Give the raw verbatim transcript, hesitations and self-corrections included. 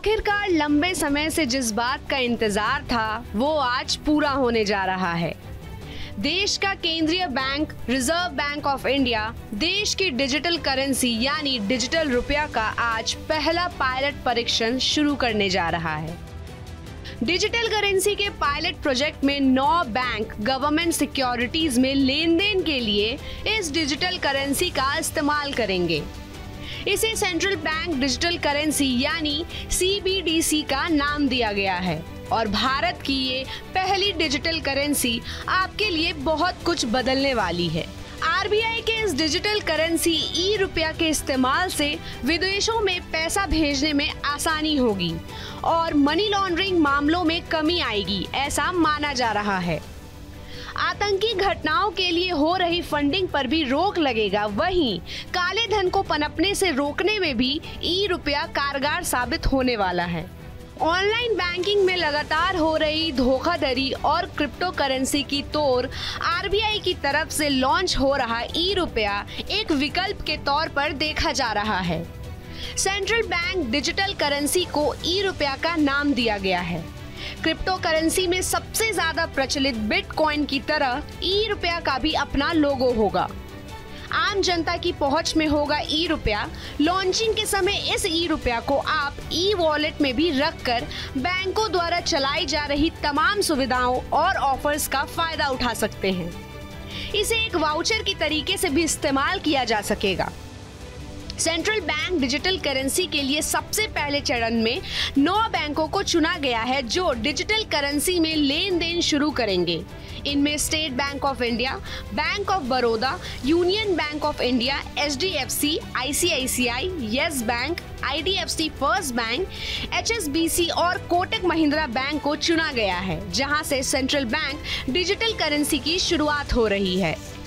आखिरकार लंबे समय से जिस बात का इंतजार था वो आज पूरा होने जा रहा है। देश का केंद्रीय bank reserve bank of India देश की डिजिटल करेंसी यानी डिजिटल रुपया का आज पहला पायलट परीक्षण शुरू करने जा रहा है। डिजिटल करेंसी के पायलट प्रोजेक्ट में नौ बैंक गवर्नमेंट सिक्योरिटीज में लेन देन के लिए इस डिजिटल करेंसी का इस्तेमाल करेंगे। इसे सेंट्रल बैंक डिजिटल करेंसी यानी सी बी डी सी का नाम दिया गया है और भारत की ये पहली डिजिटल करेंसी आपके लिए बहुत कुछ बदलने वाली है। आर बी आई के इस डिजिटल करेंसी ई रुपया के इस्तेमाल से विदेशों में पैसा भेजने में आसानी होगी और मनी लॉन्ड्रिंग मामलों में कमी आएगी, ऐसा माना जा रहा है। आतंकी घटनाओं के लिए हो रही फंडिंग पर भी रोक लगेगा, वहीं काले धन को पनपने से रोकने में भी ई रुपया कारगर साबित होने वाला है। ऑनलाइन बैंकिंग में लगातार हो रही धोखाधड़ी और क्रिप्टो करेंसी की तोड़ आर बी आई की तरफ से लॉन्च हो रहा ई रुपया एक विकल्प के तौर पर देखा जा रहा है। सेंट्रल बैंक डिजिटल करेंसी को ई रुपया का नाम दिया गया है। क्रिप्टो करेंसी में सबसे ज्यादा प्रचलित बिटकॉइन की तरह ई रुपया का भी अपना लोगो होगा। आम जनता की पहुंच में होगा ई रुपया। लॉन्चिंग के समय इस ई रुपया को आप ई वॉलेट में भी रखकर बैंकों द्वारा चलाई जा रही तमाम सुविधाओं और ऑफर्स का फायदा उठा सकते हैं। इसे एक वाउचर के तरीके से भी इस्तेमाल किया जा सकेगा। सेंट्रल बैंक डिजिटल करेंसी के लिए सबसे पहले चरण में नौ बैंकों को चुना गया है जो डिजिटल करेंसी में लेन देन शुरू करेंगे। इनमें State Bank of India, Bank of Baroda, Union Bank of India, H D F C, I C I C I, Yes Bank, I D F C First Bank, H S B C और Kotak Mahindra bank को चुना गया है, जहां से central bank digital currency की शुरुआत हो रही है।